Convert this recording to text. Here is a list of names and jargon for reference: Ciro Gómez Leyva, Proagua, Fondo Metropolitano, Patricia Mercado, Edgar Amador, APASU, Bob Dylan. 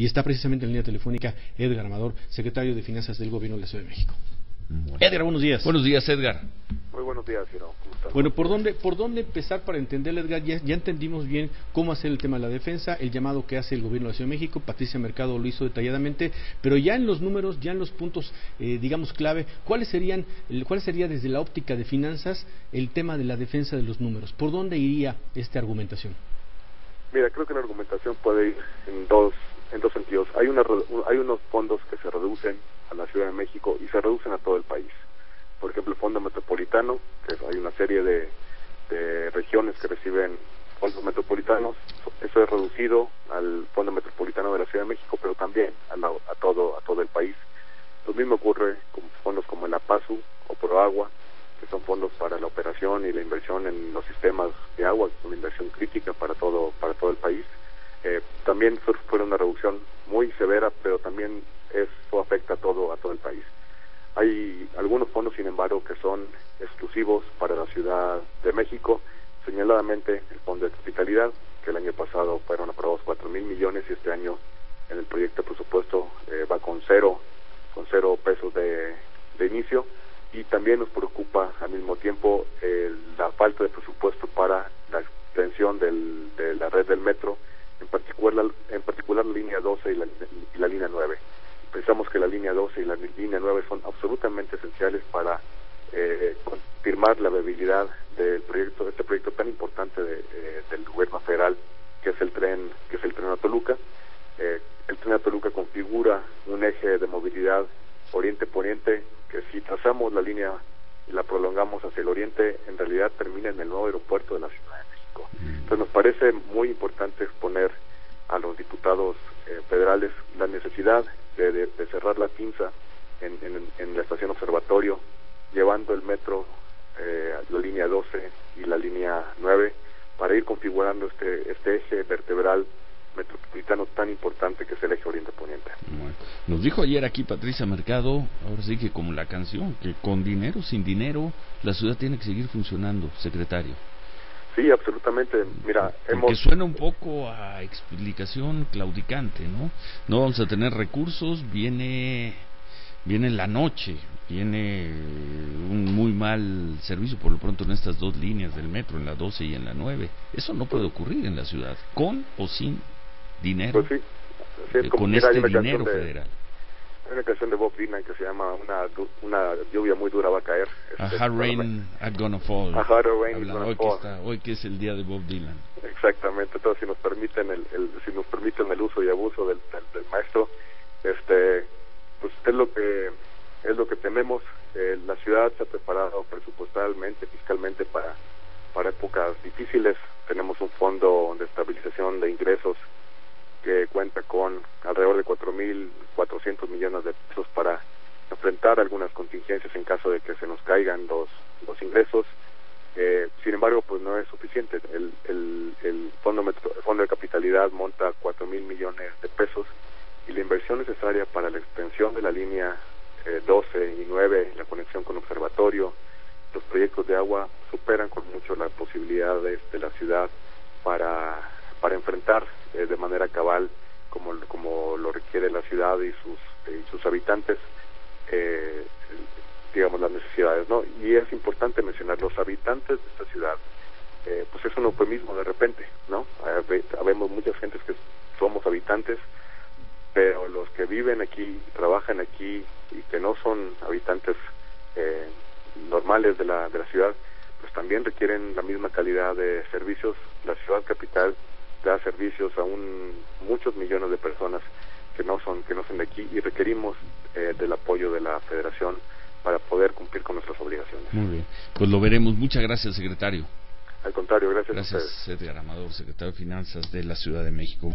y está precisamente en línea telefónica Edgar Amador, secretario de Finanzas del Gobierno de la Ciudad de México. Bueno. Edgar, buenos días. Buenos días, Edgar. Muy buenos días, Ciro. Bueno, ¿por dónde empezar para entender, Edgar? Ya entendimos bien cómo hacer el tema de la defensa, el llamado que hace el Gobierno de la Ciudad de México. Patricia Mercado lo hizo detalladamente, pero ya en los números, ya en los puntos, digamos, clave, ¿cuál sería desde la óptica de finanzas el tema de la defensa de los números? ¿Por dónde iría esta argumentación? Mira, creo que la argumentación puede ir en dos sentidos. Hay unos fondos que se reducen a la Ciudad de México y se reducen a todo el país. Por ejemplo, el Fondo Metropolitano, que hay una serie de regiones que reciben fondos metropolitanos. Eso es reducido al Fondo Metropolitano de la Ciudad de México, pero también a todo el país. Lo mismo ocurre con fondos como el APASU o Proagua, que son fondos para la operación y la inversión en los sistemas de agua, que es una inversión crítica para todo el país. También fue una reducción muy severa, pero también eso afecta a todo el país. Hay algunos fondos, sin embargo, que son exclusivos para la Ciudad de México, señaladamente el Fondo de Capitalidad, que el año pasado fueron aprobados 4,000 millones y este año en el proyecto de presupuesto va con cero pesos de inicio. Y también nos preocupa al mismo tiempo la falta de presupuesto para la extensión de la red del metro, en particular la línea 12 y la línea 9. Pensamos que la línea 12 y la línea 9 son absolutamente esenciales para confirmar la viabilidad de este proyecto tan importante del gobierno federal, que es el tren a Toluca. El tren a Toluca configura un eje de movilidad oriente-poniente, que si trazamos la línea y la prolongamos hacia el oriente, en realidad termina en el nuevo aeropuerto de la Ciudad de México. Entonces nos parece muy importante exponer a los diputados federales la necesidad de cerrar la pinza en la estación Observatorio, llevando el metro a la línea 12 y la línea 9, para ir configurando este eje vertebral metropolitano tan importante que es el eje oriente-poniente. Bueno, nos dijo ayer aquí Patricia Mercado, ahora sí que como la canción, que con dinero, sin dinero, la ciudad tiene que seguir funcionando, secretario. Sí, absolutamente. Mira, que suena un poco a explicación claudicante, ¿no? No vamos a tener recursos, viene la noche, viene un muy mal servicio por lo pronto en estas dos líneas del metro, en la 12 y en la 9. Eso no puede ocurrir en la ciudad, con o sin dinero. Pues sí, es como, con mira, este dinero federal. Hay una canción de Bob Dylan que se llama una lluvia muy dura va a caer. A hard rain is gonna fall. A hard rain is gonna fall. Hoy que es el día de Bob Dylan. Exactamente. Entonces, si nos permiten el uso y abuso del maestro, pues es lo que tenemos. La ciudad se ha preparado presupuestalmente, fiscalmente para épocas difíciles. Tenemos un fondo de estabilización de ingresos que cuenta con alrededor de 4.400 millones de pesos para enfrentar algunas contingencias en caso de que se nos caigan los ingresos. Sin embargo, pues no es suficiente. El Fondo de Capitalidad monta 4,000 millones de pesos y la inversión necesaria para la extensión de la línea 12 y 9, la conexión con Observatorio, los proyectos de agua superan con mucho las posibilidades de la ciudad para enfrentar de manera cabal, como lo requiere la ciudad y sus habitantes, digamos, las necesidades, ¿no? Y es importante mencionar, los habitantes de esta ciudad, pues es un eufemismo de repente, ¿no? Habemos muchas gentes que somos habitantes, pero los que viven aquí, trabajan aquí y que no son habitantes normales de la ciudad, pues también requieren la misma calidad de servicios. La ciudad capital da servicios a muchos millones de personas que no son de aquí y requerimos del apoyo de la Federación para poder cumplir con nuestras obligaciones. Muy bien, pues lo veremos. Muchas gracias, secretario. Al contrario, gracias a ustedes. Gracias, Edgar Amador, secretario de Finanzas de la Ciudad de México.